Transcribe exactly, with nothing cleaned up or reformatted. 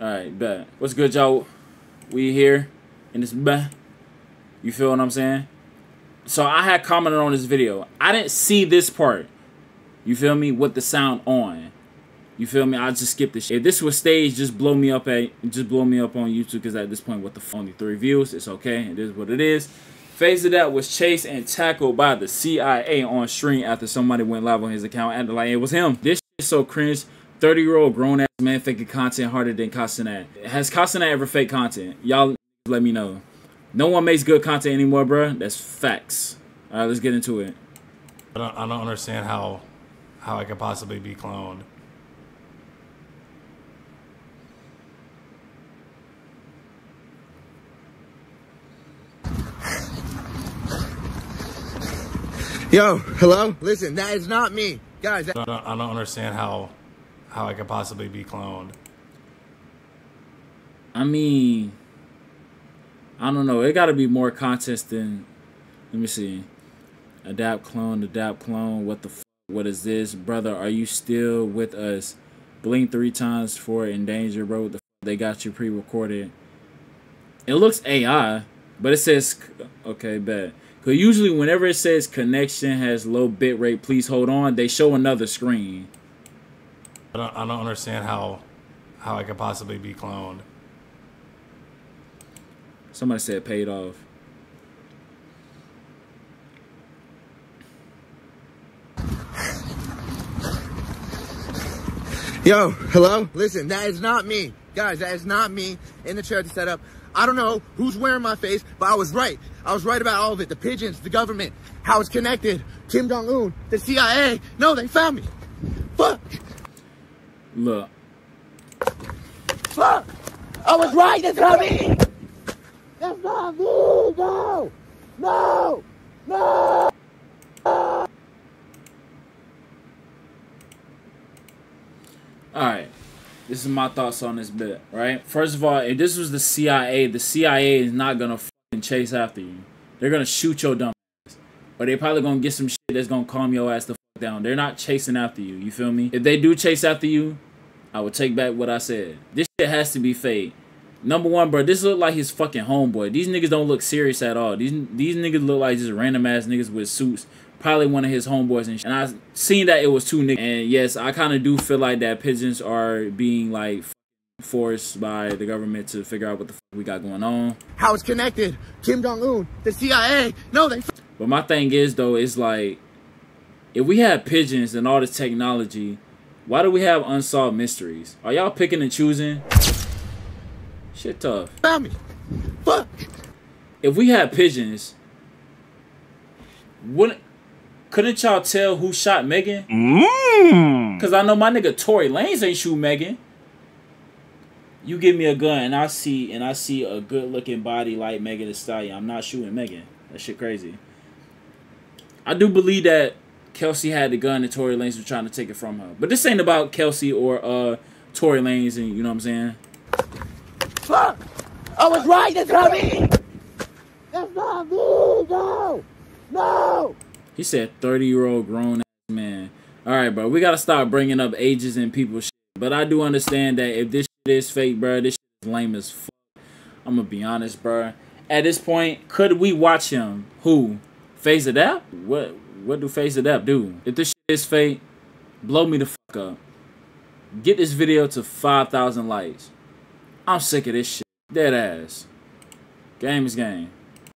Alright, bet. What's good, y'all? We here in this bet. You feel what I'm saying? So I had commented on this video. I didn't see this part. You feel me? With the sound on. You feel me? I just skipped this shit. If this was staged, just blow me up at just blow me up on YouTube, because at this point, what the f, only three views. It's okay. It is what it is. FaZe Adapt was chased and tackled by the C I A on stream after somebody went live on his account and like it was him. This shit is so cringe. thirty year old grown ass man faking content harder than Kostinette. Has Kostinette ever faked content? Y'all let me know. No one makes good content anymore, bro. That's facts. All right, let's get into it. I don't, I don't understand how how I could possibly be cloned. Yo, hello? Listen, that is not me. Guys, I don't, I don't understand how how I could possibly be cloned. I mean, I don't know. It got to be more contests than, let me see. Adapt clone, adapt clone. What the f, what is this? Brother, are you still with us? Blink three times for in danger, bro. What the f, they got you pre-recorded. It looks A I, but it says, okay, bet. Because usually whenever it says connection has low bitrate, please hold on, they show another screen. I don't, I don't understand how how I could possibly be cloned. Somebody said paid off. Yo, hello? Listen, that is not me. Guys, that is not me in the charity setup. I don't know who's wearing my face, but I was right. I was right about all of it. The pigeons, the government, how it's connected, Kim Jong-un, the C I A. No, they found me. Fuck. Look. Fuck. I was right. That's not me. That's not me. No. No. No. All right. This is my thoughts on this bit, right? First of all, if this was the C I A, the C I A is not going to fucking chase after you. They're going to shoot your dumb ass. Or they're probably going to get some shit that's going to calm your ass the fuck down. They're not chasing after you, you feel me? If they do chase after you, I would take back what I said. This shit has to be fake. Number one, bro, this look like his fucking homeboy. These niggas don't look serious at all. These these niggas look like just random ass niggas with suits. Probably one of his homeboys and shit. And I seen that it was two niggas. And yes, I kind of do feel like that pigeons are being like forced by the government to figure out what the f we got going on. How it's connected. Kim Jong-un, the C I A. No, they f. But my thing is, though, it's like, if we had pigeons and all this technology, why do we have unsolved mysteries? Are y'all picking and choosing? Shit tough. Found me. Fuck. If we had pigeons, wouldn't... Couldn't y'all tell who shot Megan? Mm. Cause I know my nigga Tory Lanez ain't shoot Megan. You give me a gun and I see and I see a good looking body like Megan Thee Stallion. I'm not shooting Megan. That shit crazy. I do believe that Kelsey had the gun and Tory Lanez was trying to take it from her. But this ain't about Kelsey or uh Tory Lanez, and you know what I'm saying? Fuck! I was right, that's not me! That's not me! No! No! He said thirty year old grown ass man. Alright, bro, we gotta stop bringing up ages and people shit. But I do understand that if this shit is fake, bro, this shit is lame as fuck. I'm gonna be honest, bro. At this point, could we watch him? Who? FaZe Adapt? What What do FaZe Adapt do? If this shit is fake, blow me the fuck up. Get this video to five thousand likes. I'm sick of this shit. Dead ass. Game is game.